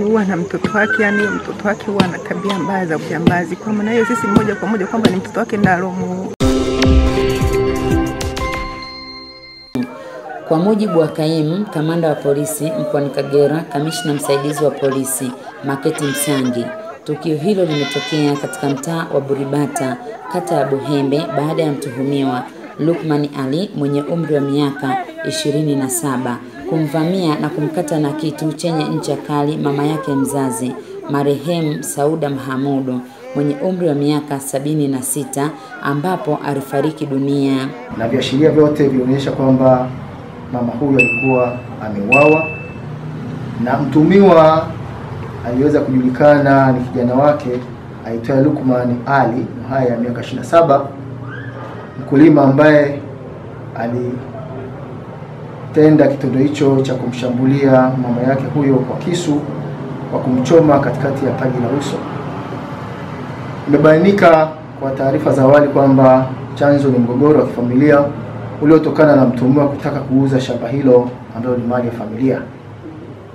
Huwa na mtoto wake, yani mtoto wake huwa na tabia mbaya za ujambazi. Kwa maana hiyo sisi moja kwa moja kwamba ni mtoto wake Ndalomo. Kwa mujibu wa kaimu kamanda wa polisi mkoani Kagera, kamishna msaidizi wa polisi Maketi Msangi, tukio hilo limetokea katika mtaa wa Buribata, kata ya Bohembe, baada ya mtuhumiwa Lukmani Ali mwenye umri wa miaka 27 kumvamia na kumkata na kitu chenye ncha kali mama yake mzazi marehemu Sauda Mahamudo mwenye umri wa miaka 76, ambapo alifariki dunia. Na viashiria vyote vinaonyesha kwamba mama huyo alikuwa ameuawa, na mtumiwa aliweza kujulikana ni kijana wake aitwaye Lukmani Ali, mhaya ya miaka 27, mkulima ambaye alitenda kitendo hicho cha kumshambulia mama yake huyo kwa kisu kwa kumchoma katikati ya paji la uso. Imebainika kwa taarifa za awali kwamba chanzo ni mgogoro wa kifamilia uliotokana na mtuhumiwa kutaka kuuza shamba hilo ambalo ni mali ya familia.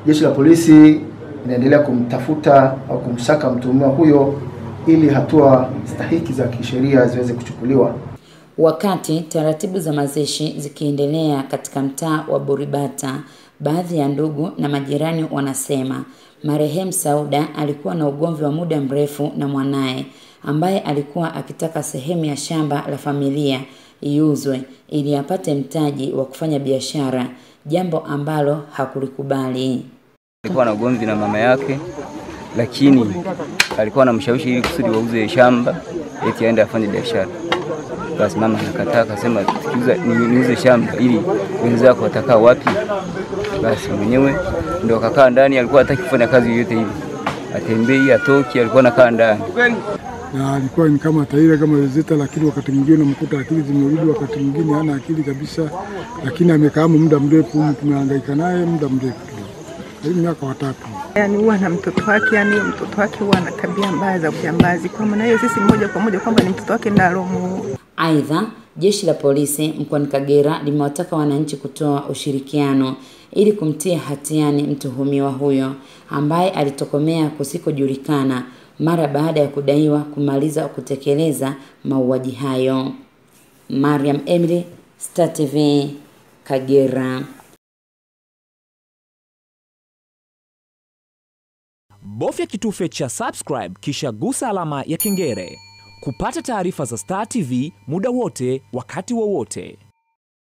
Jeshi la polisi inaendelea kumtafuta au kumsaka mtuhumiwa huyo ili hatua stahiki za kisheria ziweze kuchukuliwa. Wakati taratibu za mazishi zikiendelea katika mtaa wa Buribata, baadhi ya ndugu na majirani wanasema marehemu Sauda alikuwa na ugomvi wa muda mrefu na mwanae ambaye alikuwa akitaka sehemu ya shamba la familia iuzwe ili apate mtaji wa kufanya biashara, jambo ambalo hakulikubali. Alikuwa na ugomvi na mama yake, lakini alikuwa anamshawishi ili kusudi wauze shamba eti aende afanye biashara. Basi mama akakataa, akasema niuze shamba ili wenzako watakaa wapi? Basi mwenyewe ndio akakaa ndani, alikuwa hataki kufanya kazi yoyote hivi. Atembei, atoki, alikuwa anakaa ndani. Na alikuwa ni kama taira kama zeta, lakini wakati mwingine unamkuta akili zimerudi, wakati mwingine hana akili kabisa, lakini amekaa muda mrefu, tumehangaika naye muda mrefu. Karibu miaka 3. Yani huwa na mtoto wake, yani mtoto wake huwa na tabia mbaya za ujambazi. Kwa maana hiyo sisi moja kwa moja kwamba ni mtoto wake Ndalomo. Aidha, jeshi la polisi mkoani Kagera limewataka wananchi kutoa ushirikiano ili kumtia hatiani mtuhumiwa huyo ambaye alitokomea kusikojulikana mara baada ya kudaiwa kumaliza kutekeleza mauaji hayo. Mariam Emily, Star TV, Kagera. Bofya kitufe cha subscribe kisha gusa alama ya kengele kupata taarifa za Star TV muda wote wakati wowote.